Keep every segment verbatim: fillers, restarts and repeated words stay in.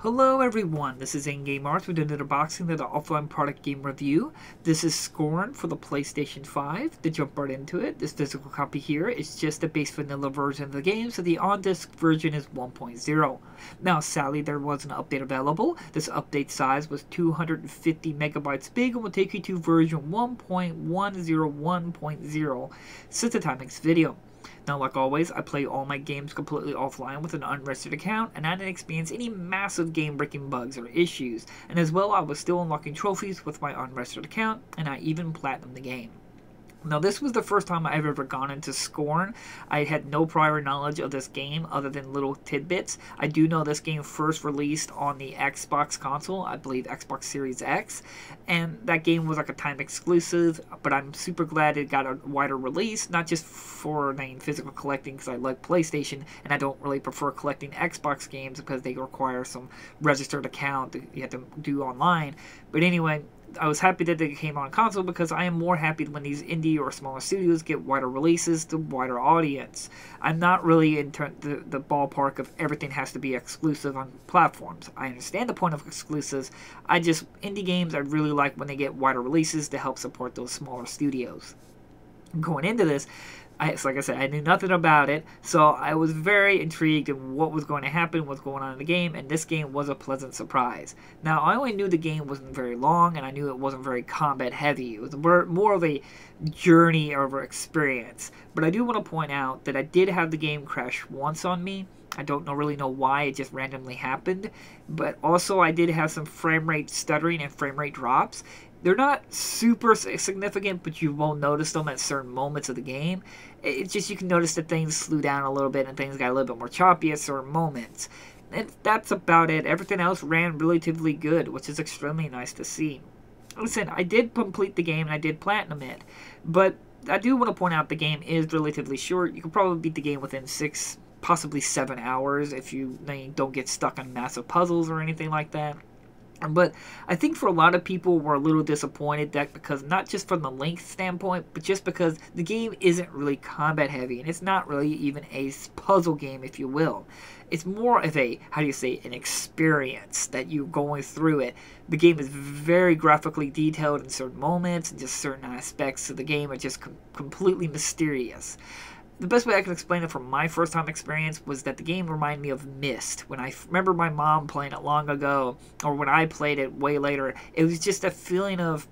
Hello everyone, this is N-Game Arts with another boxing and an offline product game review. This is Scorn for the PlayStation five. To jump right into it, this physical copy here is just the base vanilla version of the game, so the on-disc version is one point oh. Now sadly there was an update available. This update size was two hundred fifty megabytes big and will take you to version one point one oh one point oh since the time of this video. Now, like always, I play all my games completely offline with an unregistered account, and I didn't experience any massive game-breaking bugs or issues, and as well I was still unlocking trophies with my unregistered account, and I even platinumed the game. Now, this was the first time I've ever gone into Scorn. I had no prior knowledge of this game other than little tidbits. I do know this game first released on the Xbox console, I believe Xbox Series X, and that game was like a time exclusive, but I'm super glad it got a wider release, not just for main physical collecting because I like PlayStation, and I don't really prefer collecting Xbox games because they require some registered account that you have to do online. But anyway, I was happy that they came on console because I am more happy when these indie or smaller studios get wider releases to wider audience. I'm not really in the, the ballpark of everything has to be exclusive on platforms. I understand the point of exclusives. I just, indie games I really like when they get wider releases to help support those smaller studios. Going into this, I, so like I said, I knew nothing about it, so I was very intrigued in what was going to happen, what's going on in the game, and this game was a pleasant surprise. Now, I only knew the game wasn't very long, and I knew it wasn't very combat heavy. It was more of a journey over experience, but I do want to point out that I did have the game crash once on me. I don't know, really know why, it just randomly happened, but also I did have some frame rate stuttering and frame rate drops. They're not super significant, but you won't notice them at certain moments of the game. It's just you can notice that things slew down a little bit and things got a little bit more choppy at certain moments. And that's about it. Everything else ran relatively good, which is extremely nice to see. Listen, I did complete the game and I did platinum it, but I do want to point out the game is relatively short. You can probably beat the game within six, possibly seven hours if you don't get stuck on massive puzzles or anything like that. But I think for a lot of people we're a little disappointed that because not just from the length standpoint, but just because the game isn't really combat heavy and it's not really even a puzzle game, if you will. It's more of a, how do you say, an experience that you're going through it. The game is very graphically detailed in certain moments and just certain aspects of the game are just com- completely mysterious. The best way I can explain it from my first time experience was that the game reminded me of Myst. When I remember my mom playing it long ago, or when I played it way later, it was just a feeling of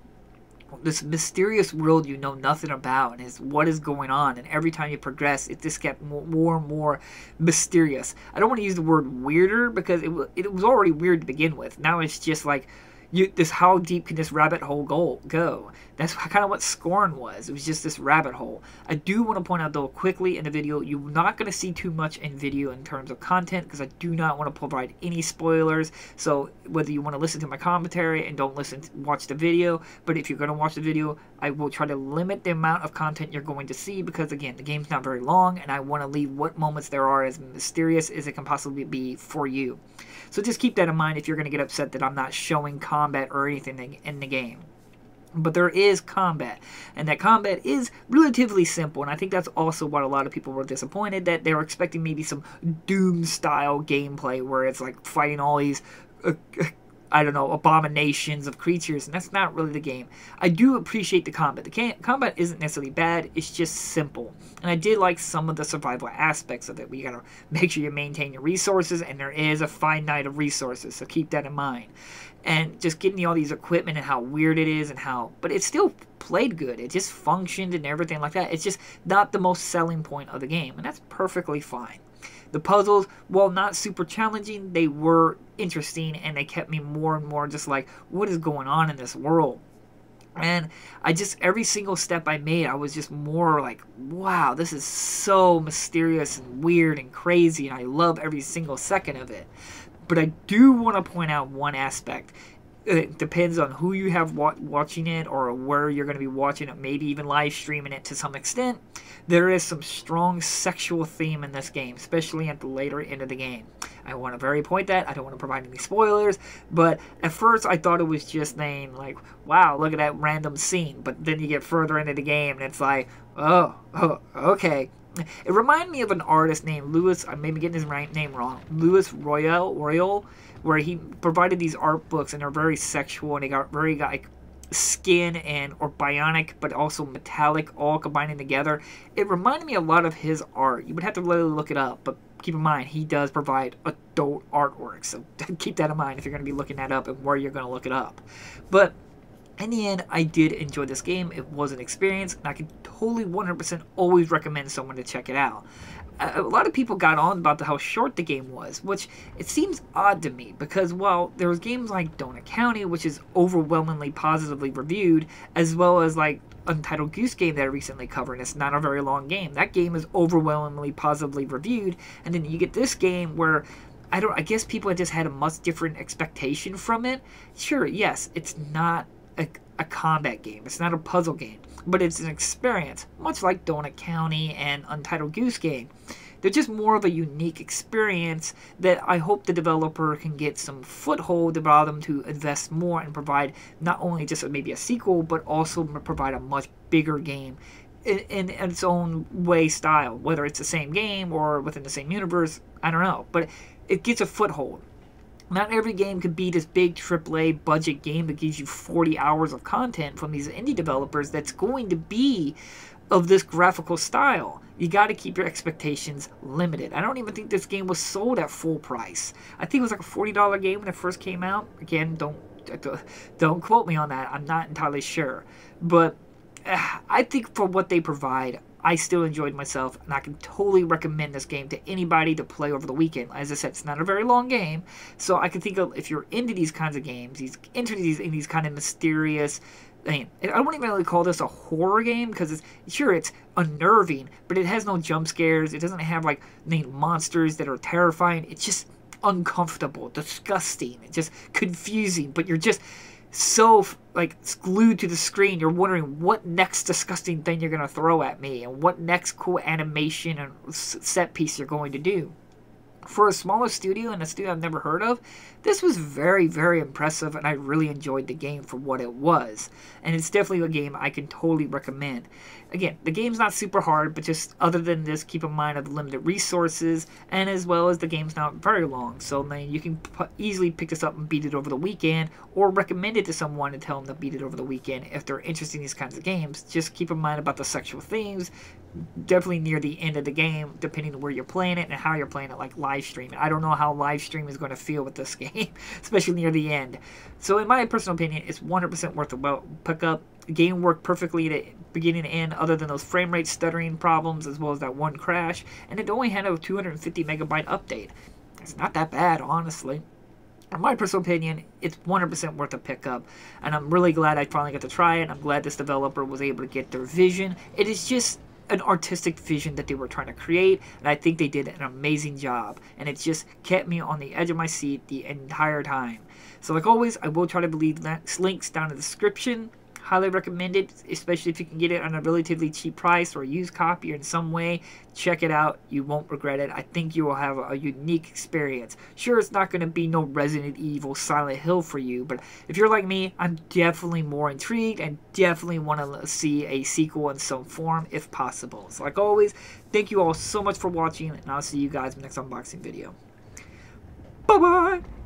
this mysterious world you know nothing about and is what is going on, and every time you progress it just kept more and more mysterious. I don't want to use the word weirder because it, it was already weird to begin with. Now it's just like, You, this, how deep can this rabbit hole go? go? That's kind of what Scorn was. It was just this rabbit hole. I do want to point out though quickly in the video, you're not going to see too much in video in terms of content because I do not want to provide any spoilers. So whether you want to listen to my commentary and don't listen, to, watch the video. But if you're going to watch the video, I will try to limit the amount of content you're going to see because again, the game's not very long and I want to leave what moments there are as mysterious as it can possibly be for you. So just keep that in mind if you're going to get upset that I'm not showing content combat or anything in the game. But there is combat, and that combat is relatively simple, and I think that's also what a lot of people were disappointed, that they were expecting maybe some Doom style gameplay where it's like fighting all these uh, I don't know, abominations of creatures, and that's not really the game. I do appreciate the combat. The can combat isn't necessarily bad, it's just simple, and I did like some of the survival aspects of it. You gotta make sure you maintain your resources, and there is a finite of resources, so keep that in mind. And just getting you all these equipment and how weird it is and how, but it still played good. It just functioned and everything like that. It's just not the most selling point of the game, and that's perfectly fine. The puzzles, while not super challenging, they were interesting and they kept me more and more just like, what is going on in this world? And I just, every single step I made, I was just more like, wow, this is so mysterious and weird and crazy, and I love every single second of it. But I do want to point out one aspect. It depends on who you have wa watching it or where you're going to be watching it, maybe even live streaming it to some extent. There is some strong sexual theme in this game, especially at the later end of the game. I want to very point that. I don't want to provide any spoilers, but at first I thought it was just named like, wow, look at that random scene. But then you get further into the game and it's like, oh, oh okay. It reminded me of an artist named Lewis, I may be getting his name wrong, Lewis Royal Royal, where he provided these art books, and they're very sexual, and they got very like skin and or bionic, but also metallic, all combining together. It reminded me a lot of his art. You would have to literally look it up, but keep in mind he does provide adult artwork, so keep that in mind if you're going to be looking that up and where you're going to look it up. But in the end, I did enjoy this game. It was an experience, and I can totally one hundred percent always recommend someone to check it out. A lot of people got on about the, how short the game was, which it seems odd to me, because while there was games like Donut County, which is overwhelmingly positively reviewed, as well as like Untitled Goose Game that I recently covered, and it's not a very long game. That game is overwhelmingly positively reviewed, and then you get this game where I don't. I guess people had just had a much different expectation from it. Sure, yes, it's not A, a combat game. It's not a puzzle game, but it's an experience, much like Donut County and Untitled Goose Game. They're just more of a unique experience that I hope the developer can get some foothold to allow them to invest more and provide not only just maybe a sequel, but also provide a much bigger game in, in its own way style, whether it's the same game or within the same universe, I don't know, but it gets a foothold. Not every game could be this big triple A budget game that gives you forty hours of content from these indie developers that's going to be of this graphical style. You got to keep your expectations limited. I don't even think this game was sold at full price. I think it was like a forty dollar game when it first came out. Again, don't don't quote me on that. I'm not entirely sure. But uh, I think for what they provide, I still enjoyed myself, and I can totally recommend this game to anybody to play over the weekend. As I said, it's not a very long game, so I can think of, if you're into these kinds of games, these into these in these kind of mysterious, I mean, I wouldn't even really call this a horror game, because it's, sure, it's unnerving, but it has no jump scares. It doesn't have like named monsters that are terrifying. It's just uncomfortable, disgusting, it's just confusing, but you're just so like glued to the screen, you're wondering what next disgusting thing you're gonna throw at me and what next cool animation and set piece you're going to do. For a smaller studio and a studio I've never heard of, this was very, very impressive, and I really enjoyed the game for what it was. And it's definitely a game I can totally recommend. Again, the game's not super hard, but just other than this, keep in mind of the limited resources, and as well as the game's not very long, so man, you can p easily pick this up and beat it over the weekend, or recommend it to someone and tell them to beat it over the weekend if they're interested in these kinds of games. Just keep in mind about the sexual themes, definitely near the end of the game, depending on where you're playing it and how you're playing it, like live streaming. I don't know how live stream is going to feel with this game, especially near the end. So in my personal opinion, it's one hundred percent worth a pick up. The game worked perfectly to beginning to end, other than those frame rate stuttering problems as well as that one crash, and it only had a two hundred fifty megabyte update. It's not that bad, honestly. In my personal opinion, it's one hundred percent worth a pickup, and I'm really glad I finally got to try it. I'm glad this developer was able to get their vision. It is just an artistic vision that they were trying to create, and I think they did an amazing job, and it just kept me on the edge of my seat the entire time. So like always, I will try to leave links down in the description. Highly recommend it, especially if you can get it on a relatively cheap price or a used copy or in some way. Check it out. You won't regret it. I think you will have a unique experience. Sure, it's not going to be no Resident Evil, Silent Hill for you, but if you're like me, I'm definitely more intrigued and definitely want to see a sequel in some form if possible. So like always, thank you all so much for watching, and I'll see you guys in the next unboxing video. Bye-bye!